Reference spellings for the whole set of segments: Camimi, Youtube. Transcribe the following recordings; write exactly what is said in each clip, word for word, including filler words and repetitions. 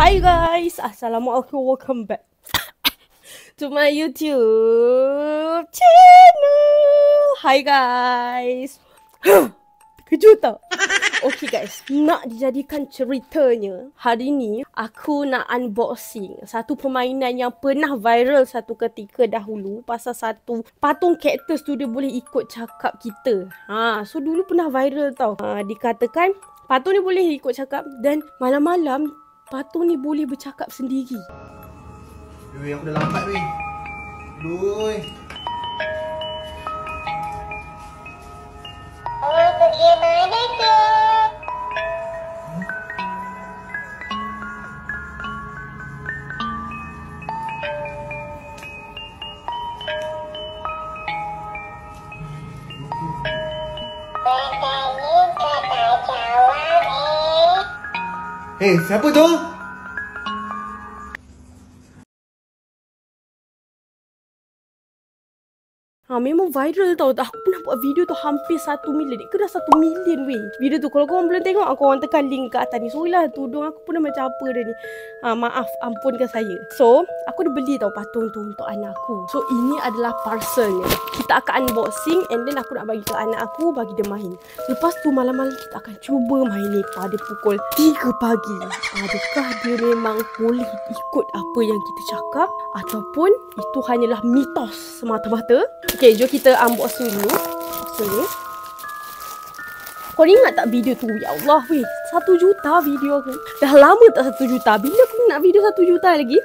Hi guys, assalamualaikum, welcome back to my YouTube channel. Hi guys, kejut tau. Okay guys, nak dijadikan ceritanya, hari ni aku nak unboxing satu permainan yang pernah viral satu ketika dahulu. Pasal satu patung kaktus tu dia boleh ikut cakap kita. Ha, so dulu pernah viral tau. Ha, dikatakan patung ni boleh ikut cakap dan malam-malam patung ni boleh bercakap sendiri. Weh, aku dah lambat weh. Aduh. Oh, pergi mana tu? Hmm? Bertanya kata jawab eh. Eh, hey, siapa tu? Ha, memang viral tau. Aku pernah buat video tu hampir satu million. Dia kena satu million weh. Video tu kalau korang belum tengok, aku orang tekan link kat atas ni. So lah, tudung aku pun macam apa dia ni. Ha, maaf, ampunkan saya. So, aku dah beli tau patung tu untuk anak aku. So, ini adalah parcelnya. Kita akan unboxing and then aku nak bagi ke anak aku, bagi dia main. Lepas tu malam-malam kita akan cuba main ni pada pukul tiga pagi. Adakah dia memang boleh ikut apa yang kita cakap ataupun itu hanyalah mitos semata-mata? Okay, jom kita unboxing dulu. Unboxing ni. Kau ingat tak video tu? Ya Allah weh, satu juta video kan. Dah lama tak satu juta. Bila aku nak video satu juta lagi?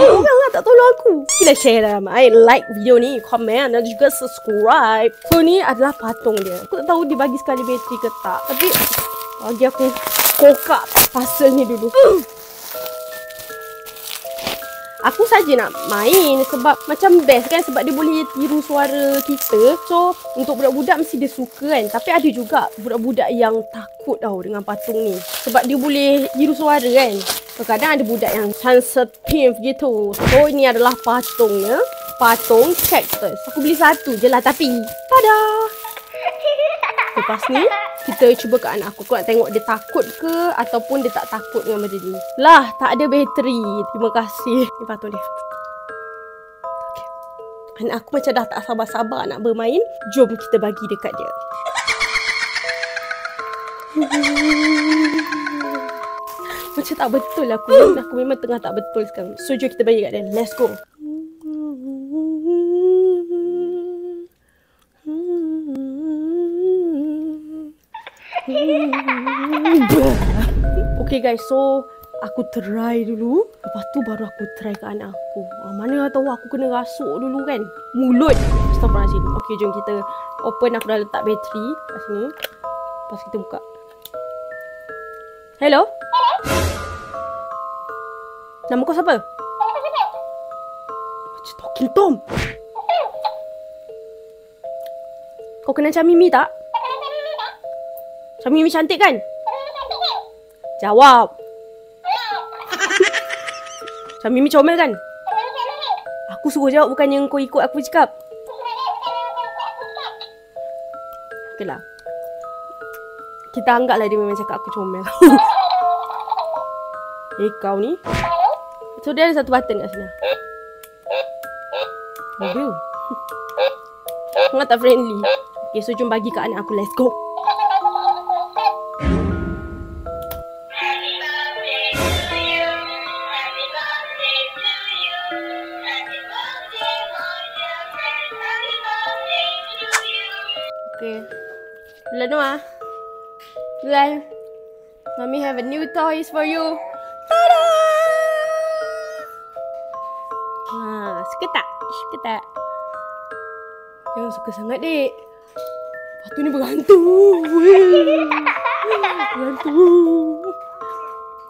Eh, orang lah tak tolong aku. Kita share lah ramai. Like video ni, komen dan juga subscribe. So ni adalah patung dia. Aku tak tahu dia bagi sekali bateri ke tak, tapi bagi aku kokak pasalnya dulu. hmm. Aku saja nak main sebab macam best kan. Sebab dia boleh tiru suara kita. So untuk budak-budak mesti dia suka kan. Tapi ada juga budak-budak yang takut tau dengan patung ni. Sebab dia boleh tiru suara kan. Kadang-kadang ada budak yang sensitif gitu. So ini adalah patungnya. Patung kaktus. Aku beli satu je lah tapi tada. Lepas ni kita cuba ke anak aku. Aku nak tengok dia takut ke ataupun dia tak takut dengan benda ni. Lah tak ada bateri. Terima kasih. Ni patung dia. Okay. Anak aku macam dah tak sabar-sabar nak bermain. Jom kita bagi dekat dia. Macam tak betul aku. Aku memang tengah tak betul sekarang. So jom kita bagi kat dia. Let's go. Okay guys, so aku try dulu. Lepas tu baru aku try ke anak aku. ah, Mana tahu aku kena rasuk dulu kan mulut. Astagfirullahaladzim. Okay, jom kita open. Aku dah letak bateri kat sini. Lepas kita buka. Hello? Nama kau siapa? Macam talking Tom. Kau kenal Camimi tak? Camimi cantik kan? Jawab. Camimi comel kan? Aku suruh jawab, bukannya kau ikut aku cakap. Okay lah, kita anggaplah dia memang cakap aku comel. Eh kau ni. So dia ada satu button kat sini. Aduh, sangat tak friendly. Okay, so jom bagi kat anak aku. Let's go. Okay, Lenoa, Glenn, Mommy have a new toys for you. Tada! Ha, suka tak? Suka tak? Jangan suka sangat, dek. Batu ini bergantung. Bergantung.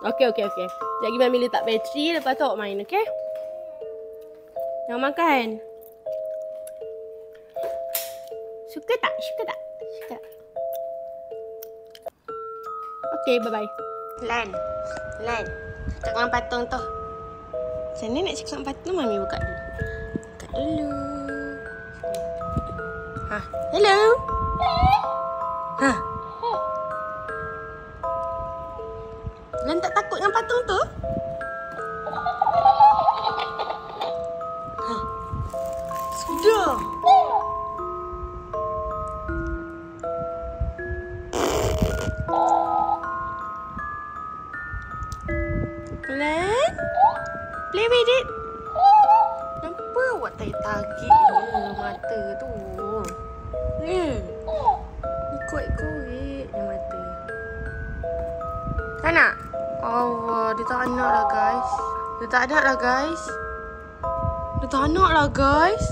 Okey, okey, okey. Sekejap Mami letak bateri, lepas tu awak main, okey? Nak makan? Suka tak? Suka tak? Suka. Okey, bye-bye. Lan. Lan. Cakap dengan patung tu. Macam mana nak cakap dengan patung? Mami buka dulu. Buka dulu. Ha. Hello. Ha. Lan tak takut dengan patung tu? Ha. Sudah. Lan, play with it. Kenapa awak tak target dia mata tu? Hmm. Ikut-ikut dia mata. Tak nak? Allah, dia tak nak lah guys. Dia tak nak lah guys. Dia tak nak lah guys.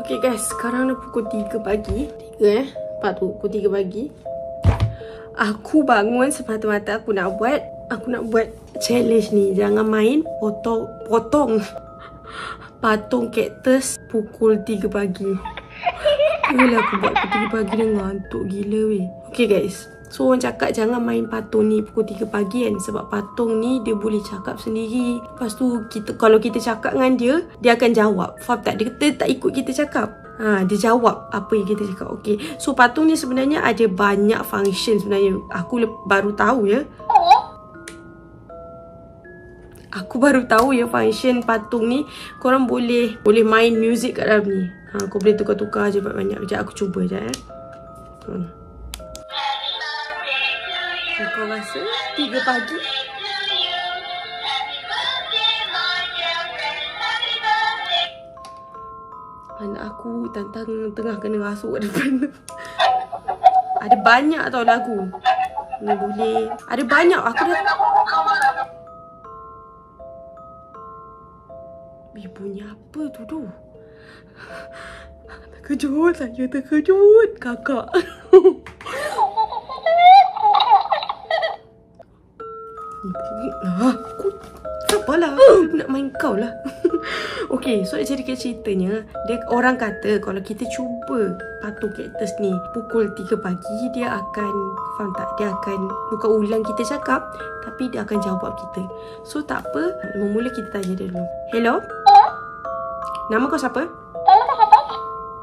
Okay guys, sekarang dah pukul tiga pagi. tiga eh. Lepas tu, pukul tiga pagi aku bangun semata-mata aku nak buat Aku nak buat challenge ni. Jangan main potong Potong patung kaktus pukul tiga pagi. Yelah aku buat pukul tiga pagi dah ngantuk gila weh. Okay guys, so orang cakap jangan main patung ni pukul tiga pagi kan. Sebab patung ni dia boleh cakap sendiri. Lepas tu kita, kalau kita cakap dengan dia, dia akan jawab. Faham tak? Dia tak ikut kita cakap. Ha, dia jawab apa yang kita cakap. Okay, so patung ni sebenarnya ada banyak function sebenarnya. Aku baru tahu ya Aku baru tahu ya function patung ni. Korang boleh boleh main music kat dalam ni. Ha, kau boleh tukar-tukar je banyak. Sekejap aku cuba sekejap eh. hmm. Kau rasa tiga pagi? Anak aku tantang tengah kena rasuk kat depan. Ada banyak tau lagu. Ni boleh. Ada banyak aku dah. Eh, bunyi apa tu tu? Terkejut saya, terkejut kakak. Aku sabarlah. Nak main kau lah. Okay, so jadi ceritanya dia, orang kata kalau kita cuba patung kaktus ni pukul tiga pagi, dia akan, faham tak? Dia akan bukan ulang kita cakap, tapi dia akan jawab kita. So tak apa, mula kita tanya dia dulu. Hello? Hello? Nama kau siapa? Nama kau siapa?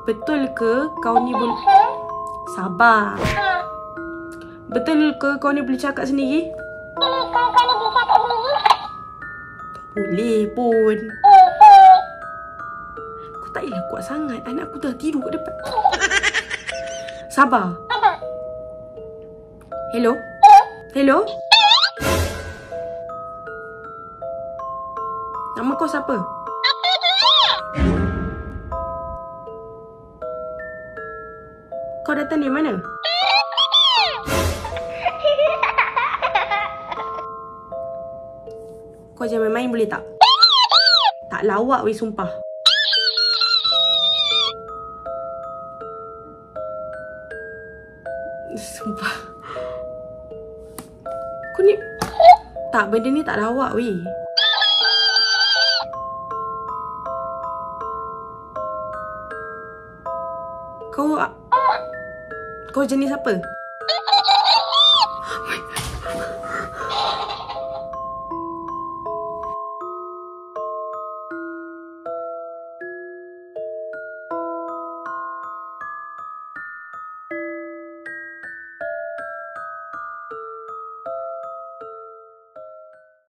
Betul ke kau ni boleh... Sabar. Ha. Betul ke kau ni boleh cakap sendiri? Betul ke kau ni boleh cakap sendiri? Tak boleh pun. Tak ialah kuat sangat. Anak aku dah tidur kat depan. Sabar. Sabar. Hello? Hello? Hello? Nama kau siapa? Apa tu? Kau datang dari mana? Kau jangan main-main boleh tak? Tak lawak weh sumpah. Sumpah. Kau ni tak, benda ni tak lawak weh. Kau Kau jenis apa?